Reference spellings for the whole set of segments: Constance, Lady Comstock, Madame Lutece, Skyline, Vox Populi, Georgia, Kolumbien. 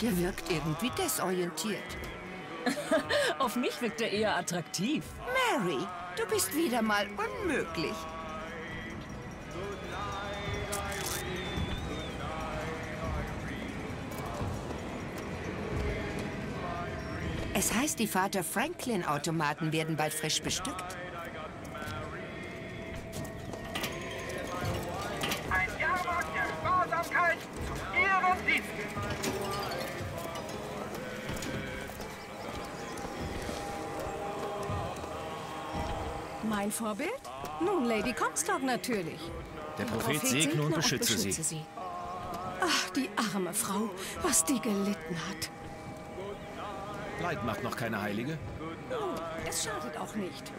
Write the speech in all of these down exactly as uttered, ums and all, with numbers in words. Der wirkt irgendwie desorientiert. Auf mich wirkt er eher attraktiv. Mary, du bist wieder mal unmöglich. Es heißt, die Vater-Franklin-Automaten werden bald frisch bestückt. Ein Jahrmark der Sparsamkeit zu Ihrem Dienst. Mein Vorbild? Nun, Lady Comstock natürlich. Der Prophet, Prophet segne und beschütze, und beschütze sie. sie. Ach, die arme Frau, was die gelitten hat. Leid macht noch keine Heilige. Oh, es schadet auch nicht.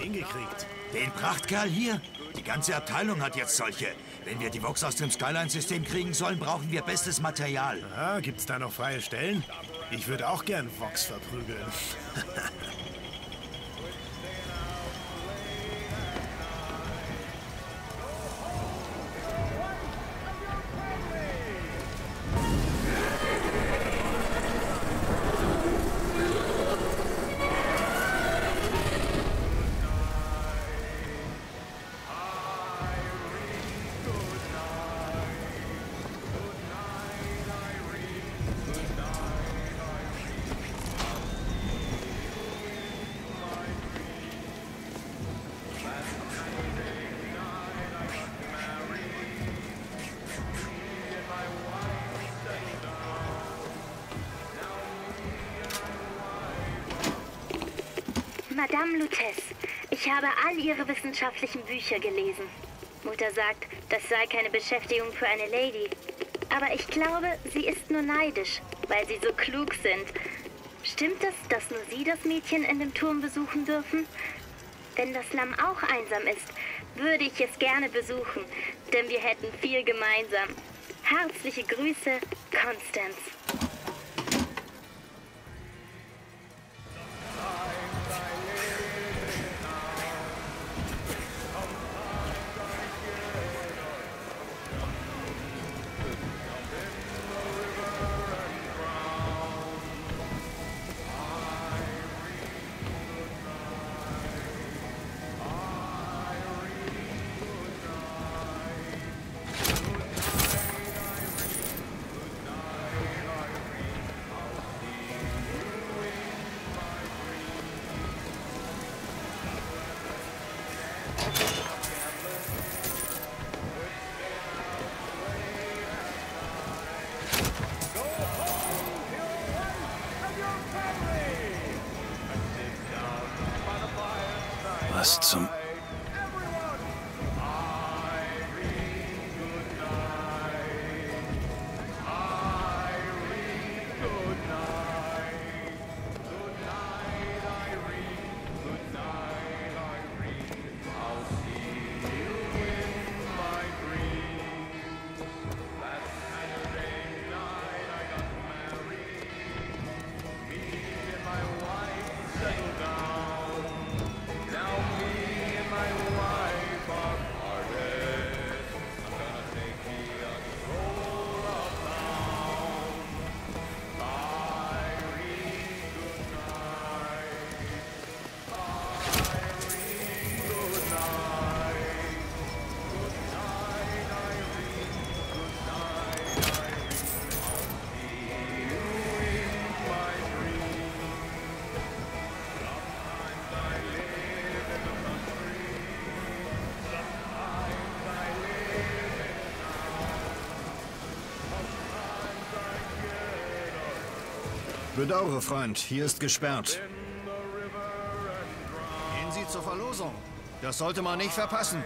Den gekriegt. Den Prachtkerl hier? Die ganze Abteilung hat jetzt solche. Wenn wir die Vox aus dem Skyline-System kriegen sollen, brauchen wir bestes Material. Aha, gibt's da noch freie Stellen? Ich würde auch gern Vox verprügeln. Madame Lutece, ich habe all Ihre wissenschaftlichen Bücher gelesen. Mutter sagt, das sei keine Beschäftigung für eine Lady. Aber ich glaube, sie ist nur neidisch, weil Sie so klug sind. Stimmt es, dass nur Sie das Mädchen in dem Turm besuchen dürfen? Wenn das Lamm auch einsam ist, würde ich es gerne besuchen, denn wir hätten viel gemeinsam. Herzliche Grüße, Constance. Was zum... Bedauere, Freund, hier ist gesperrt. Gehen Sie zur Verlosung. Das sollte man nicht verpassen.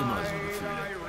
immer so Gefühle.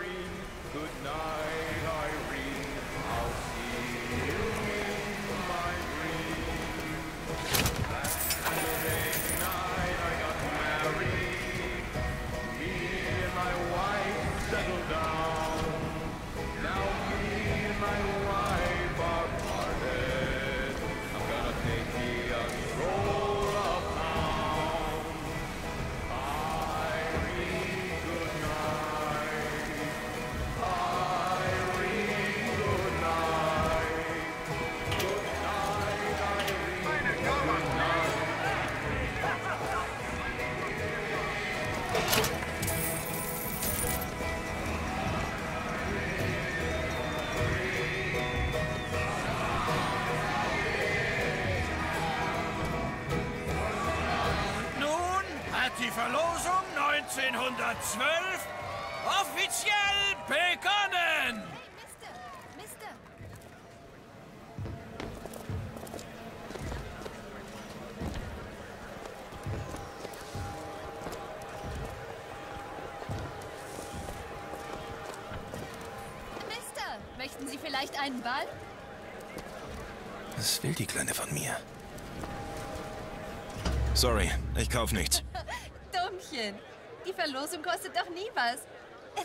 Die Verlosung neunzehnhundertzwölf offiziell begonnen! Hey, Mister! Mister! Mister! Möchten Sie vielleicht einen Ball? Was will die Kleine von mir? Sorry, ich kauf nichts. Die Verlosung kostet doch nie was.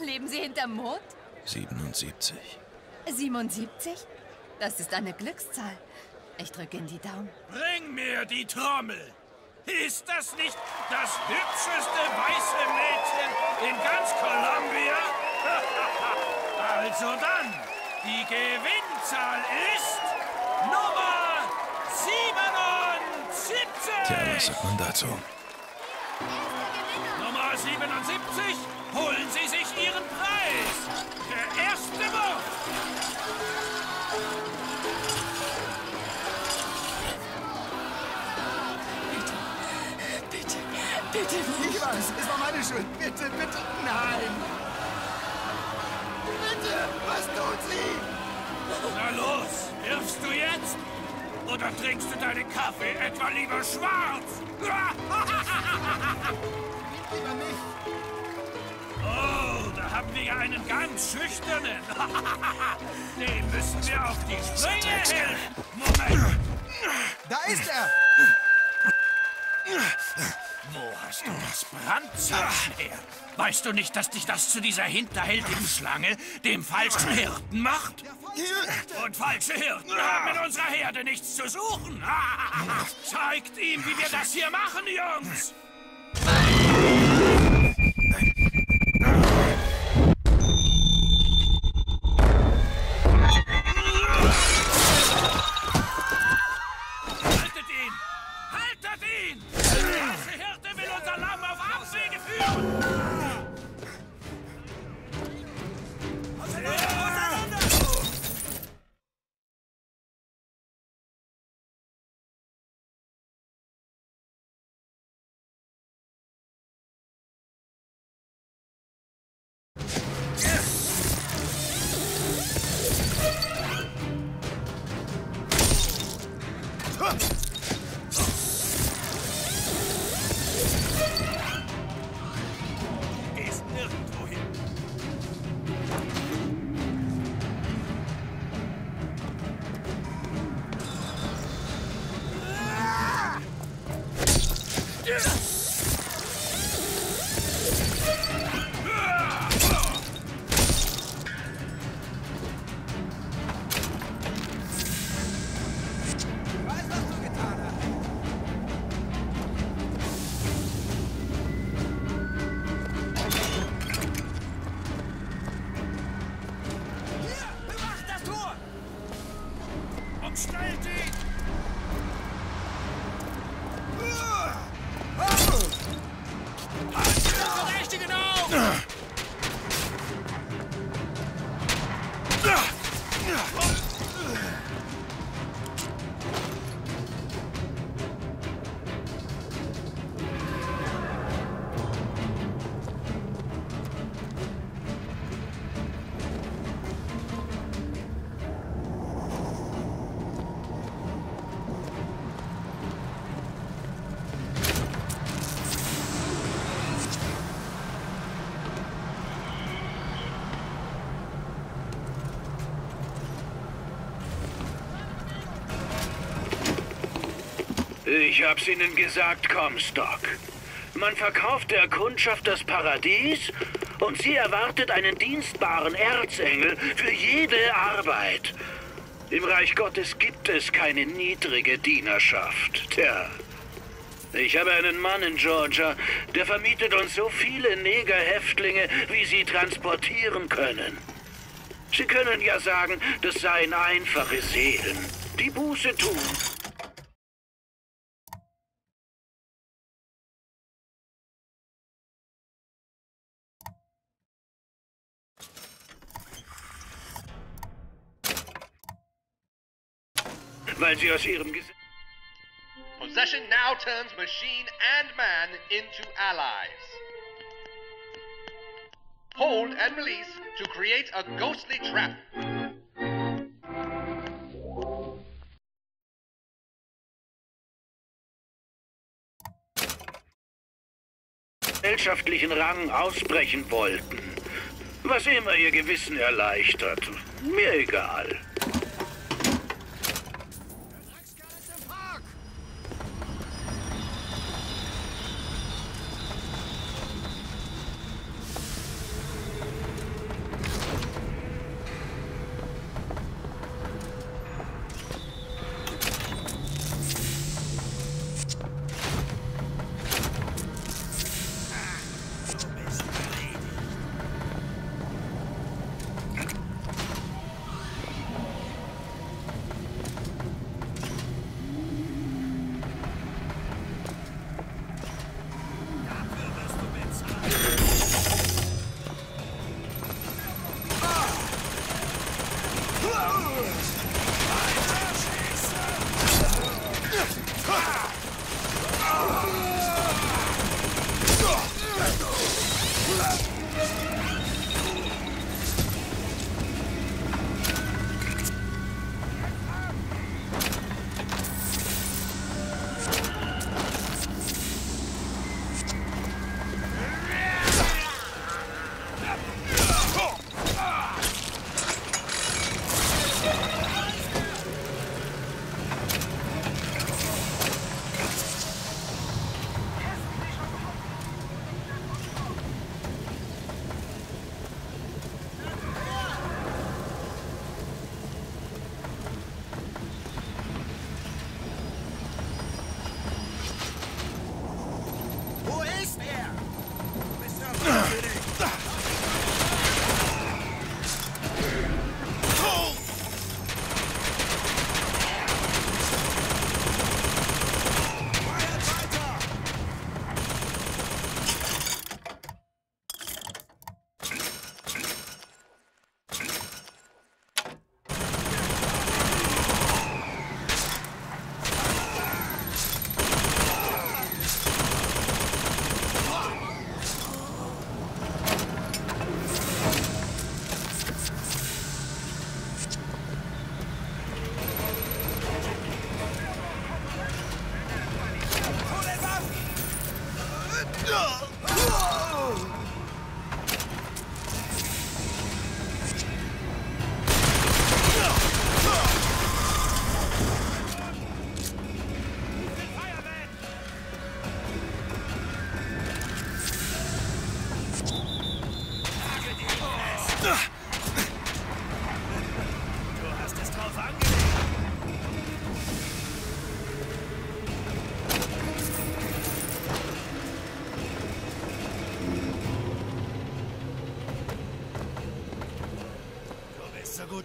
Leben Sie hinterm Mond? siebenundsiebzig. siebenundsiebzig? Das ist eine Glückszahl. Ich drücke in die Daumen. Bring mir die Trommel! Ist das nicht das hübscheste weiße Mädchen in ganz Kolumbien? Also dann, die Gewinnzahl ist Nummer siebenundsiebzig! Tja, was sagt man dazu? siebenundsiebzig, holen Sie sich Ihren Preis! Der erste Wurf! Bitte, bitte, bitte nicht! Ich weiß, es war meine Schuld. Bitte, bitte, nein! Bitte, was tut sie? Na los, wirfst du jetzt? Oder trinkst du deinen Kaffee etwa lieber schwarz? Lieber nicht. Oh, da haben wir ja einen ganz schüchternen. Dem müssen wir auf die Sprünge helfen. Moment. Da ist er. Wo hast du das Brandzeichen her? Weißt du nicht, dass dich das zu dieser hinterhältigen Schlange, dem falschen Hirten, macht? Und falsche Hirten haben in unserer Herde nichts zu suchen. Zeigt ihm, wie wir das hier machen, Jungs. Schnell dich! Ich hab's Ihnen gesagt, Comstock. Man verkauft der Kundschaft das Paradies und sie erwartet einen dienstbaren Erzengel für jede Arbeit. Im Reich Gottes gibt es keine niedrige Dienerschaft. Tja, ich habe einen Mann in Georgia, der vermietet uns so viele Negerhäftlinge, wie sie transportieren können. Sie können ja sagen, das seien einfache Seelen, die Buße tun. Weil sie aus ihrem Gesicht... Possession now turns machine and man into allies. Hold and release to create a ghostly trap. ...gesellschaftlichen Rang ausbrechen wollten. Was immer ihr Gewissen erleichtert. Mir egal.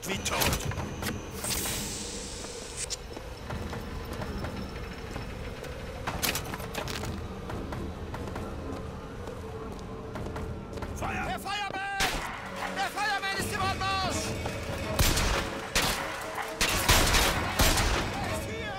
Wie tot. Feuer! Der Feuermann! Der Feuermann ist im Anmarsch! Er ist hier!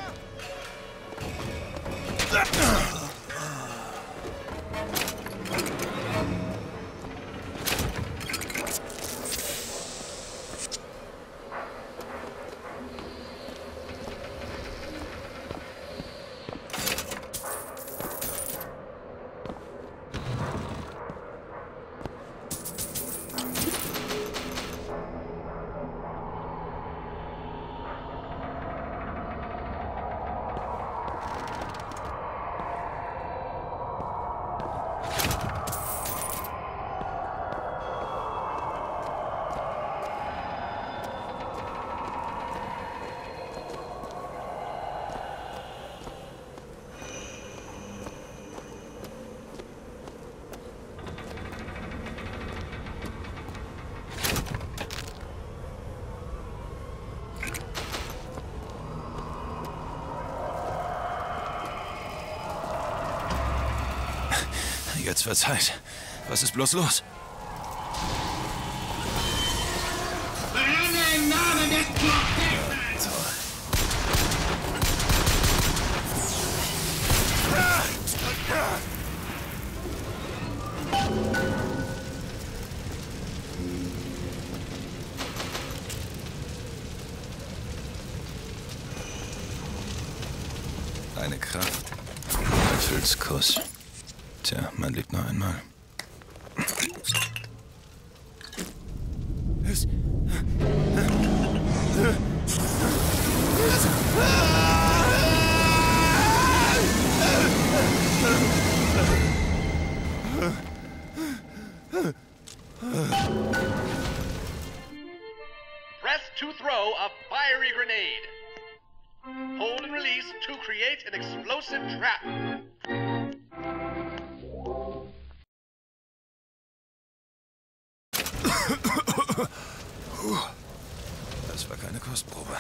Jetzt wird's heiß. Was ist bloß los? Eine Kraft. Teufelskuss. Tja, man lebt nur einmal. Press to throw a fiery grenade. Hold and release to create an explosive trap. Das war keine Kostprobe.